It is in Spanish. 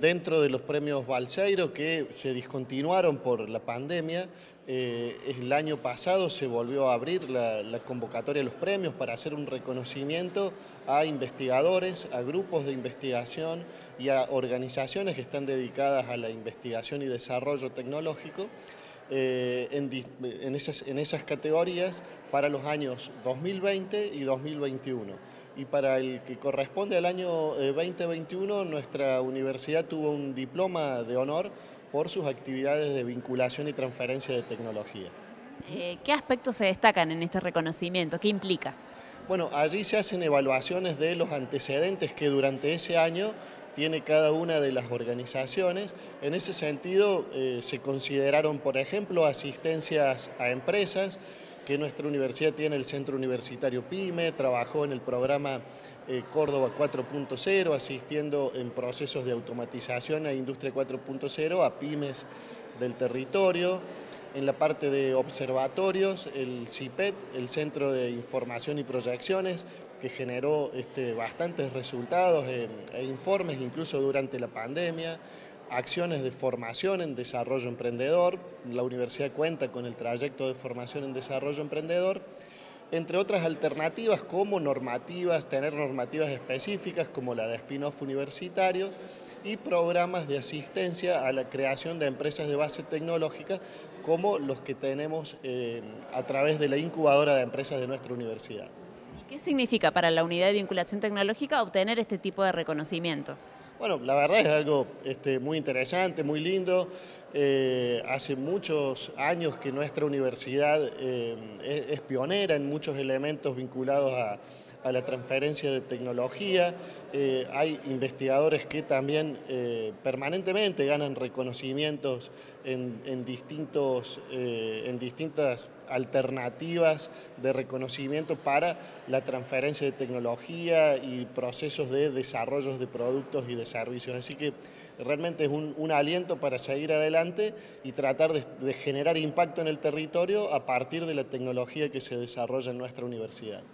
dentro de los premios Balseiro que se discontinuaron por la pandemia, el año pasado se volvió a abrir la convocatoria de los premios para hacer un reconocimiento a investigadores, a grupos de investigación y a organizaciones que están dedicadas a la investigación y desarrollo tecnológico en esas categorías para los años 2020 y 2021. Y para el que corresponde al año 2021, nuestra universidad tuvo un diploma de honor por sus actividades de vinculación y transferencia de tecnología. ¿Qué aspectos se destacan en este reconocimiento? ¿Qué implica? Bueno, allí se hacen evaluaciones de los antecedentes que durante ese año tiene cada una de las organizaciones. En ese sentido, se consideraron, por ejemplo, asistencias a empresas, que nuestra universidad tiene el Centro Universitario PYME, trabajó en el programa Córdoba 4.0, asistiendo en procesos de automatización a Industria 4.0, a pymes del territorio. En la parte de observatorios, el CIPET, el Centro de Información y Proyecciones, que generó bastantes resultados e informes incluso durante la pandemia, acciones de formación en desarrollo emprendedor, la universidad cuenta con el trayecto de formación en desarrollo emprendedor, entre otras alternativas como normativas, tener normativas específicas como la de spin-off universitarios y programas de asistencia a la creación de empresas de base tecnológica como los que tenemos a través de la incubadora de empresas de nuestra universidad. ¿Y qué significa para la unidad de vinculación tecnológica obtener este tipo de reconocimientos? Bueno, la verdad es algo muy interesante, muy lindo. Hace muchos años que nuestra universidad es pionera en muchos elementos vinculados a la transferencia de tecnología. Hay investigadores que también permanentemente ganan reconocimientos en distintas alternativas de reconocimiento para la transferencia de tecnología y procesos de desarrollos de productos y de servicios. Así que realmente es un aliento para seguir adelante y tratar de generar impacto en el territorio a partir de la tecnología que se desarrolla en nuestra universidad.